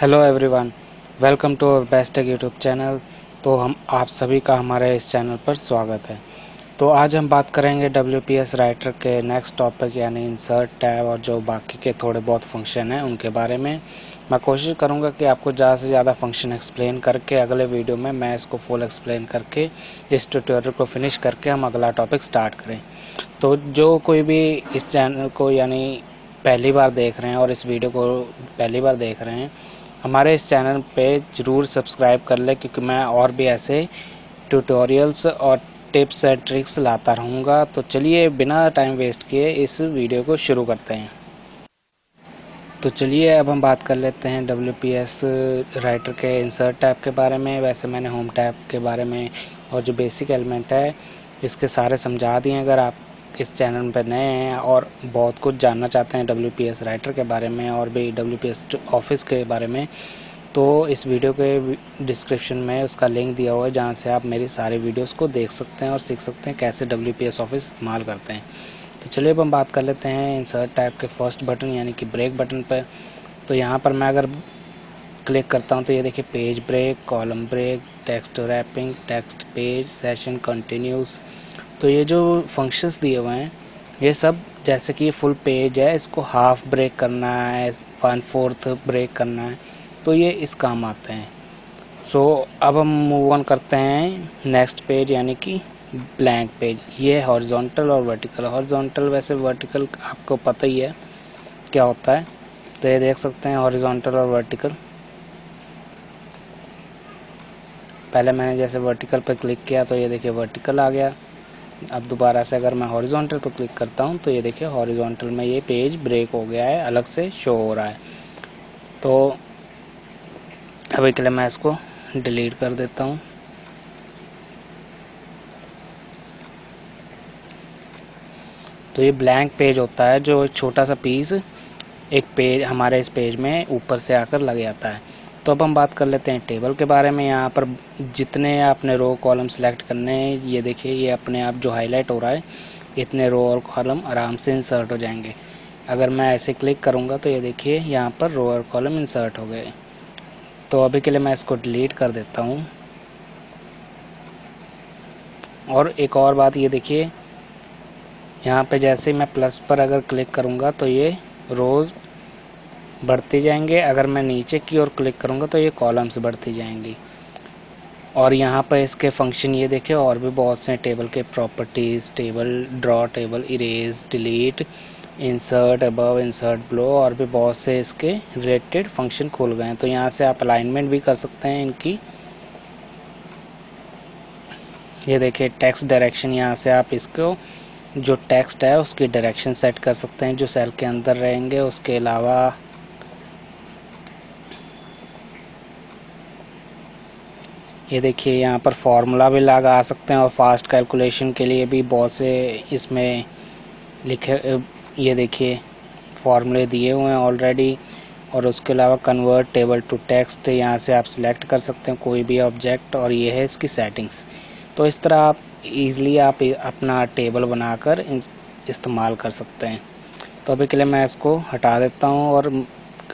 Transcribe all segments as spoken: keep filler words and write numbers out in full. Hello everyone, welcome to our best tech YouTube channel. तो हम आप सभी का हमारे इस चैनल पर स्वागत है। तो आज हम बात करेंगे डब्ल्यू पी एस राइटर के नेक्स्ट टॉपिक यानी इंसर्ट टैब और जो बाकी के थोड़े बहुत फंक्शन हैं उनके बारे में। मैं कोशिश करूंगा कि आपको ज़्यादा से ज़्यादा फंक्शन एक्सप्लेन करके अगले वीडियो में मैं इसको फुल एक्सप्लेन करके इस ट्यूटोरियल को फिनिश करके हम अगला टॉपिक स्टार्ट करें। तो जो कोई भी इस चैनल को यानी पहली बार देख रहे हैं और इस वीडियो को पहली बार देख रहे हैं, हमारे इस चैनल पे ज़रूर सब्सक्राइब कर लें, क्योंकि मैं और भी ऐसे ट्यूटोरियल्स और टिप्स एंड ट्रिक्स लाता रहूँगा। तो चलिए बिना टाइम वेस्ट किए इस वीडियो को शुरू करते हैं। तो चलिए अब हम बात कर लेते हैं डब्ल्यू पी एस राइटर के इंसर्ट टैब के बारे में। वैसे मैंने होम टैब के बारे में और जो बेसिक एलिमेंट है इसके सारे समझा दिए। अगर आप इस चैनल पर नए हैं और बहुत कुछ जानना चाहते हैं डब्ल्यू पी एस राइटर के बारे में और भी डब्ल्यू पी एस ऑफिस के बारे में, तो इस वीडियो के डिस्क्रिप्शन में उसका लिंक दिया हुआ है जहां से आप मेरी सारी वीडियोस को देख सकते हैं और सीख सकते हैं कैसे डब्ल्यू पी एस ऑफिस इस्तेमाल करते हैं। तो चलिए अब हम बात कर लेते हैं इंसर्ट टैब के फर्स्ट बटन यानी कि ब्रेक बटन पर। तो यहाँ पर मैं अगर क्लिक करता हूँ तो ये देखिए page break, column break, text wrapping, text page, session continuous. तो ये जो फंक्शंस दिए हुए हैं ये सब, जैसे कि ये फुल पेज है इसको हाफ ब्रेक करना है, वन फोर्थ ब्रेक करना है, तो ये इस काम आते हैं। सो so, अब हम मूव ऑन करते हैं नेक्स्ट पेज यानी कि ब्लैंक पेज। ये हॉरिजॉन्टल और वर्टिकल। हॉरिजॉन्टल वैसे वर्टिकल आपको पता ही है क्या होता है, तो ये देख सकते हैं हॉरिजॉन्टल और वर्टिकल। पहले मैंने जैसे वर्टिकल पर क्लिक किया तो ये देखिए वर्टिकल आ गया। अब दोबारा से अगर मैं हॉरिजॉन्टल पर क्लिक करता हूं तो ये देखिए हॉरिजॉन्टल में ये पेज ब्रेक हो गया है, अलग से शो हो रहा है। तो अभी के लिए मैं इसको डिलीट कर देता हूं। तो ये ब्लैंक पेज होता है जो एक छोटा सा पीस एक पेज हमारे इस पेज में ऊपर से आकर लग जाता है। तो अब हम बात कर लेते हैं टेबल के बारे में। यहाँ पर जितने आपने रो कॉलम सेलेक्ट करने हैं, ये देखिए ये अपने आप जो हाईलाइट हो रहा है, इतने रो और कॉलम आराम से इंसर्ट हो जाएंगे। अगर मैं ऐसे क्लिक करूँगा तो ये देखिए यहाँ पर रो और कॉलम इंसर्ट हो गए। तो अभी के लिए मैं इसको डिलीट कर देता हूँ। और एक और बात, ये देखिए यहाँ पर जैसे मैं प्लस पर अगर क्लिक करूँगा तो ये रोज़ बढ़ते जाएंगे, अगर मैं नीचे की ओर क्लिक करूँगा तो ये कॉलम्स बढ़ती जाएंगी। और यहाँ पर इसके फंक्शन ये देखें और भी बहुत से टेबल के properties, table draw, table erase, delete, insert above, insert below और भी बहुत से इसके रिलेटेड फंक्शन खुल गए हैं। तो यहाँ से आप अलाइनमेंट भी कर सकते हैं इनकी। ये देखिए टेक्स्ट डायरेक्शन, यहाँ से आप इसको जो टेक्स्ट है उसकी डायरेक्शन सेट कर सकते हैं जो सेल के अंदर रहेंगे। उसके अलावा ये देखिए यहाँ पर फार्मूला भी लगा सकते हैं और फास्ट कैलकुलेशन के लिए भी बहुत से इसमें लिखे, ये देखिए फार्मूले दिए हुए हैं ऑलरेडी। और उसके अलावा कन्वर्ट टेबल टू टेक्स्ट, यहाँ से आप सिलेक्ट कर सकते हैं कोई भी ऑब्जेक्ट और ये है इसकी सेटिंग्स। तो इस तरह आप इजीली आप अपना टेबल बनाकर इस्तेमाल कर सकते हैं। तो अभी के लिए मैं इसको हटा देता हूँ और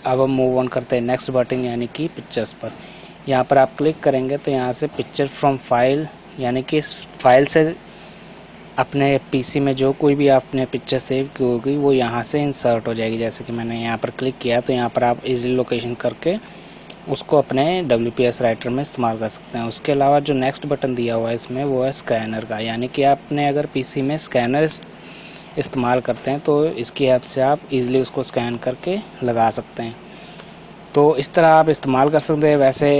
अब हम मूव ऑन करते हैं नेक्स्ट बटन यानी कि पिक्चर्स पर। यहाँ पर आप क्लिक करेंगे तो यहाँ से पिक्चर फ्रॉम फाइल यानी कि फ़ाइल से अपने पीसी में जो कोई भी आपने पिक्चर सेव की होगी वो यहाँ से इंसर्ट हो जाएगी। जैसे कि मैंने यहाँ पर क्लिक किया तो यहाँ पर आप इजीली लोकेशन करके उसको अपने डब्ल्यू पी एस राइटर में इस्तेमाल कर सकते हैं। उसके अलावा जो नेक्स्ट बटन दिया हुआ है इसमें वो है स्कैनर का, यानी कि आपने अगर पीसी में स्कैनर इस्तेमाल करते हैं तो इसकी ऐप से आप इजीली उसको स्कैन करके लगा सकते हैं। तो इस तरह आप इस्तेमाल कर सकते हैं। वैसे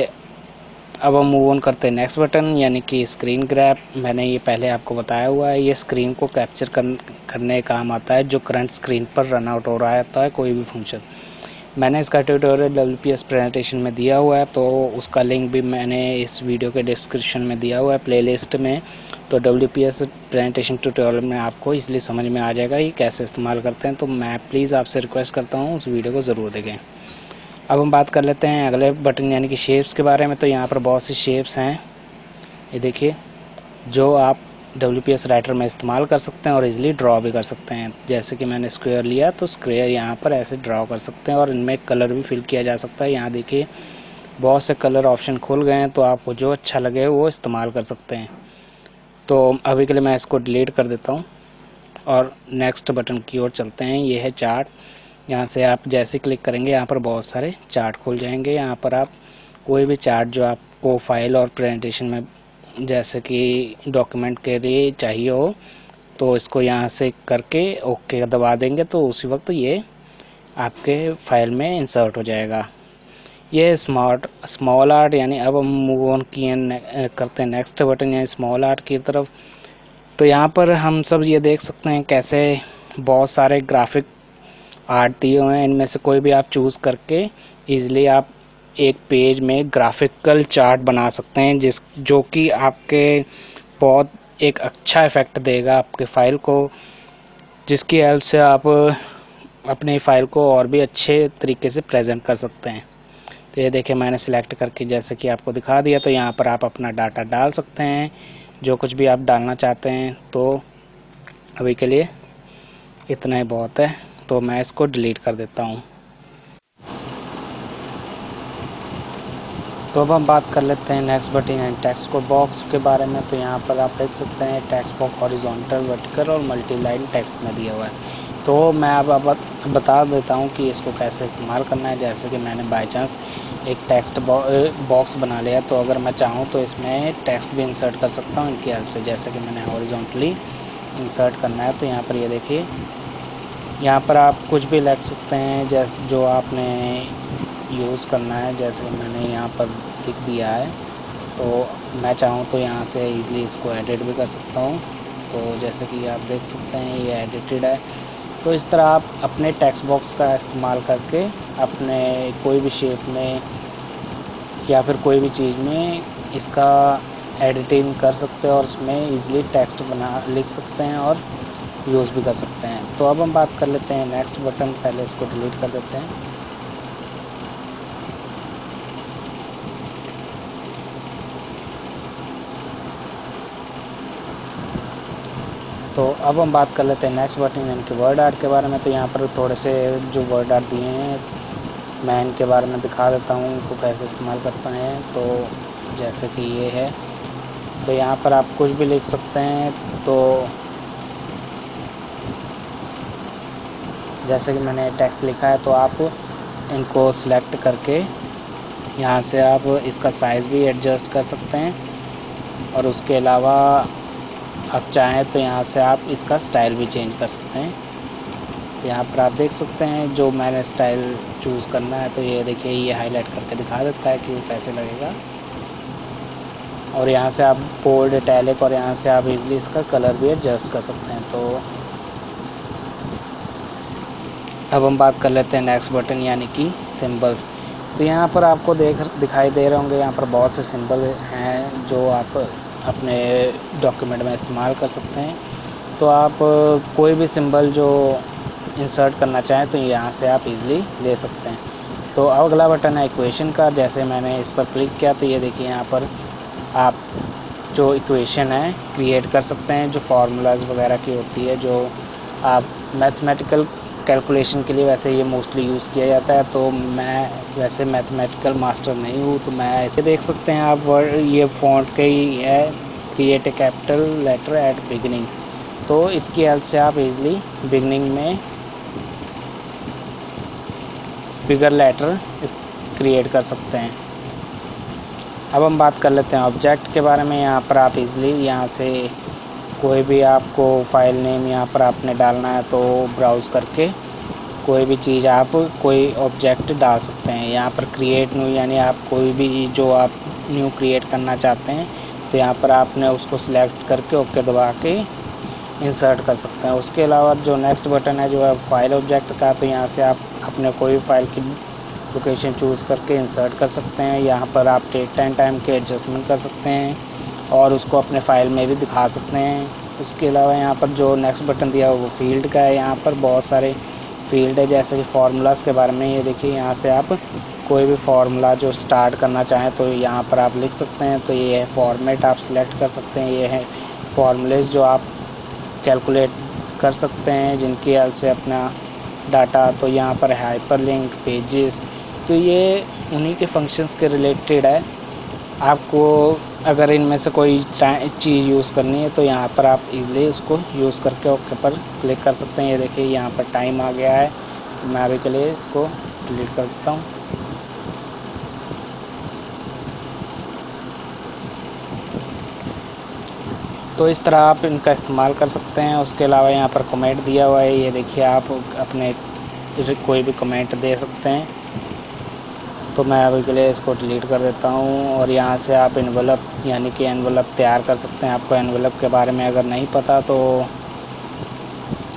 अब हम मूव ऑन करते हैं नेक्स्ट बटन यानी कि स्क्रीन ग्रैब। मैंने ये पहले आपको बताया हुआ है, ये स्क्रीन को कैप्चर करने का काम आता है जो करंट स्क्रीन पर रन आउट हो रहा होता है कोई भी फंक्शन। मैंने इसका tutorial W P S presentation में दिया हुआ है, तो उसका लिंक भी मैंने इस वीडियो के डिस्क्रिप्शन में दिया हुआ है प्लेलिस्ट में। तो W P S presentation tutorial में आपको इसलिए समझ में आ जाएगा ये कैसे इस्तेमाल करते हैं। तो मैं प्लीज़ आपसे रिक्वेस्ट करता हूँ उस वीडियो को ज़रूर देखें। अब हम बात कर लेते हैं अगले बटन यानी कि शेप्स के बारे में। तो यहाँ पर बहुत सी शेप्स हैं, ये देखिए, जो आप डब्ल्यू पी एस राइटर में इस्तेमाल कर सकते हैं और इजीली ड्रॉ भी कर सकते हैं। जैसे कि मैंने स्क्वायर लिया तो स्क्वायर यहाँ पर ऐसे ड्रॉ कर सकते हैं और इनमें कलर भी फिल किया जा सकता है। यहाँ देखिए बहुत से कलर ऑप्शन खुल गए हैं, तो आपको जो अच्छा लगे वो इस्तेमाल कर सकते हैं। तो अभी के लिए मैं इसको डिलीट कर देता हूँ और नेक्स्ट बटन की ओर चलते हैं। ये है चार्ट, यहाँ से आप जैसे क्लिक करेंगे यहाँ पर बहुत सारे चार्ट खुल जाएंगे। यहाँ पर आप कोई भी चार्ट जो आपको फाइल और प्रेजेंटेशन में जैसे कि डॉक्यूमेंट के लिए चाहिए हो तो इसको यहाँ से करके ओके दबा देंगे तो उसी वक्त ये आपके फाइल में इंसर्ट हो जाएगा। ये स्मार्ट स्मॉल आर्ट, यानी अब हम मूव ऑन किए करते हैं नेक्स्ट बटन या स्मॉल आर्ट की तरफ। तो यहाँ पर हम सब ये देख सकते हैं कैसे बहुत सारे ग्राफिक आर्ट दिए हुए हैं। इनमें से कोई भी आप चूज़ करके ईज़िली आप एक पेज में ग्राफिकल चार्ट बना सकते हैं, जिस जो कि आपके बहुत एक अच्छा इफ़ेक्ट देगा आपके फ़ाइल को, जिसकी हेल्प से आप अपनी फ़ाइल को और भी अच्छे तरीके से प्रेजेंट कर सकते हैं। तो ये देखिए मैंने सिलेक्ट करके जैसे कि आपको दिखा दिया, तो यहाँ पर आप अपना डाटा डाल सकते हैं जो कुछ भी आप डालना चाहते हैं। तो अभी के लिए इतना ही बहुत है, तो मैं इसको डिलीट कर देता हूँ। तो अब हम बात कर लेते हैं next button and text code box के बारे में। तो यहाँ पर आप देख सकते हैं टेक्स्ट बॉक्स हॉरिजॉन्टल, वर्टिकल और मल्टी लाइन टेक्स्ट में दिया हुआ है। तो मैं अब अब बता देता हूँ कि इसको कैसे इस्तेमाल करना है। जैसे कि मैंने बाय चांस एक टेक्स्ट बॉक्स बना लिया, तो अगर मैं चाहूँ तो इसमें टेक्स्ट भी इंसर्ट कर सकता हूँ इनकी हेल्प से। जैसे कि मैंने हॉरिजॉन्टली इंसर्ट करना है, तो यहाँ पर ये देखिए यहाँ पर आप कुछ भी लिख सकते हैं जैसे जो आपने यूज़ करना है। जैसे मैंने यहाँ पर लिख दिया है, तो मैं चाहूँ तो यहाँ से इजीली इसको एडिट भी कर सकता हूँ। तो जैसे कि आप देख सकते हैं ये एडिटेड है। तो इस तरह आप अपने टेक्स्ट बॉक्स का इस्तेमाल करके अपने कोई भी शेप में या फिर कोई भी चीज़ में इसका एडिटिंग कर सकते हैं और उसमें ईज़िली टेक्स्ट बना लिख सकते हैं और यूज़ भी कर सकते हैं। तो अब हम बात कर लेते हैं नेक्स्ट बटन, पहले इसको डिलीट कर देते हैं। तो अब हम बात कर लेते हैं नेक्स्ट बटन इनके वर्ड आर्ट के बारे में। तो यहाँ पर थोड़े से जो वर्ड आर्ट दिए हैं मैं इनके बारे में दिखा देता हूँ इनको कैसे इस्तेमाल करते हैं। तो जैसे कि ये है, तो यहाँ पर आप कुछ भी लिख सकते हैं। तो जैसे कि मैंने टेक्स्ट लिखा है, तो आप इनको सिलेक्ट करके यहाँ से आप इसका साइज़ भी एडजस्ट कर सकते हैं और उसके अलावा आप चाहें तो यहाँ से आप इसका स्टाइल भी चेंज कर सकते हैं। यहाँ पर आप देख सकते हैं जो मैंने स्टाइल चूज़ करना है, तो ये देखिए ये हाईलाइट करके दिखा देता है कि कैसे लगेगा। और यहाँ से आप बोल्ड, इटैलिक और यहाँ से आप इजीली इसका कलर भी एडजस्ट कर सकते हैं। तो अब हम बात कर लेते हैं नेक्स्ट बटन यानी कि सिंबल्स। तो यहाँ पर आपको देख दिखाई दे रहे होंगे यहाँ पर बहुत से सिंबल हैं जो आप अपने डॉक्यूमेंट में इस्तेमाल कर सकते हैं। तो आप कोई भी सिंबल जो इंसर्ट करना चाहें तो यहाँ से आप इजीली ले सकते हैं। तो अगला बटन है इक्वेशन का। जैसे मैंने इस पर क्लिक किया, तो ये देखिए यहाँ पर आप जो इक्वेशन है क्रिएट कर सकते हैं, जो फार्मूलाज वगैरह की होती है, जो आप मैथमेटिकल कैलकुलेशन के लिए वैसे ये मोस्टली यूज़ किया जाता है। तो मैं वैसे मैथमेटिकल मास्टर नहीं हूँ, तो मैं ऐसे देख सकते हैं आप वर्ड ये फॉन्ट के ही है, create a capital letter at beginning. तो इसकी हेल्प से आप इजीली बिगनिंग में बिगर लेटर क्रिएट कर सकते हैं। अब हम बात कर लेते हैं ऑब्जेक्ट के बारे में। यहाँ पर आप इजीली यहाँ से कोई भी आपको फाइल नेम यहाँ पर आपने डालना है, तो ब्राउज़ करके कोई भी चीज़ आप कोई ऑब्जेक्ट डाल सकते हैं। यहाँ पर क्रिएट न्यू, यानी आप कोई भी जो आप न्यू क्रिएट करना चाहते हैं, तो यहाँ पर आपने उसको सिलेक्ट करके ओके दबा के इंसर्ट कर सकते हैं। उसके अलावा जो नेक्स्ट बटन है जो है फाइल ऑब्जेक्ट का, तो यहाँ से आप अपने कोई भी फाइल की लोकेशन चूज़ करके इंसर्ट कर सकते हैं। यहाँ पर आप डेट एंड टाइम के एडजस्टमेंट कर सकते हैं और उसको अपने फ़ाइल में भी दिखा सकते हैं। उसके अलावा यहाँ पर जो नेक्स्ट बटन दिया हुआ वो फील्ड का है। यहाँ पर बहुत सारे फील्ड है, जैसे कि फार्मूलाज के बारे में। ये देखिए यहाँ से आप कोई भी फार्मूला जो स्टार्ट करना चाहें तो यहाँ पर आप लिख सकते हैं। तो ये है फॉर्मेट, आप सिलेक्ट कर सकते हैं। ये है फॉर्मूलेज जो आप कैलकुलेट कर सकते हैं जिनकी हेल्प से अपना डाटा, तो यहाँ पर हाइपर लिंक पेजेस, तो ये उन्हीं के फंक्शंस के रिलेटेड है। आपको अगर इनमें से कोई चीज़ यूज़ करनी है तो यहाँ पर आप इजीली उसको यूज़ करके ओके पर क्लिक कर सकते हैं। ये देखिए यहाँ पर टाइम आ गया है, तो मैं अभी के लिए इसको डिलीट कर देता हूँ। तो इस तरह आप इनका इस्तेमाल कर सकते हैं। उसके अलावा यहाँ पर कमेंट दिया हुआ है, ये देखिए आप अपने कोई भी कमेंट दे सकते हैं। तो मैं अभी के लिए इसको डिलीट कर देता हूँ। और यहाँ से आप एनवेलप यानी कि एनवेलप तैयार कर सकते हैं। आपको एनवेलप के बारे में अगर नहीं पता तो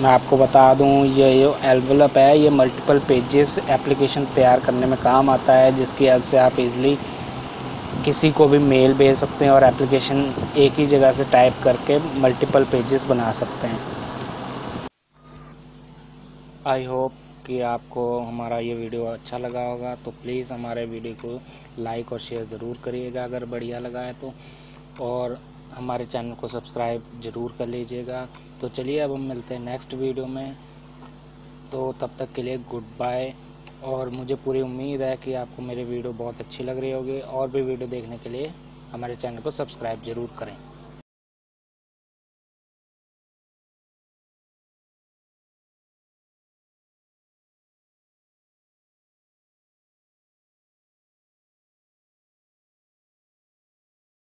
मैं आपको बता दूँ, ये जो एनवेलप है ये मल्टीपल पेजेस एप्लीकेशन तैयार करने में काम आता है, जिसकी हेल्प से आप इज़िली किसी को भी मेल भेज सकते हैं और एप्लीकेशन एक ही जगह से टाइप करके मल्टीपल पेजेस बना सकते हैं। आई होप कि आपको हमारा ये वीडियो अच्छा लगा होगा, तो प्लीज़ हमारे वीडियो को लाइक और शेयर ज़रूर करिएगा अगर बढ़िया लगा है तो, और हमारे चैनल को सब्सक्राइब ज़रूर कर लीजिएगा। तो चलिए अब हम मिलते हैं नेक्स्ट वीडियो में, तो तब तक के लिए गुड बाय। और मुझे पूरी उम्मीद है कि आपको मेरे वीडियो बहुत अच्छी लग रही होगी। और भी वीडियो देखने के लिए हमारे चैनल को सब्सक्राइब ज़रूर करें।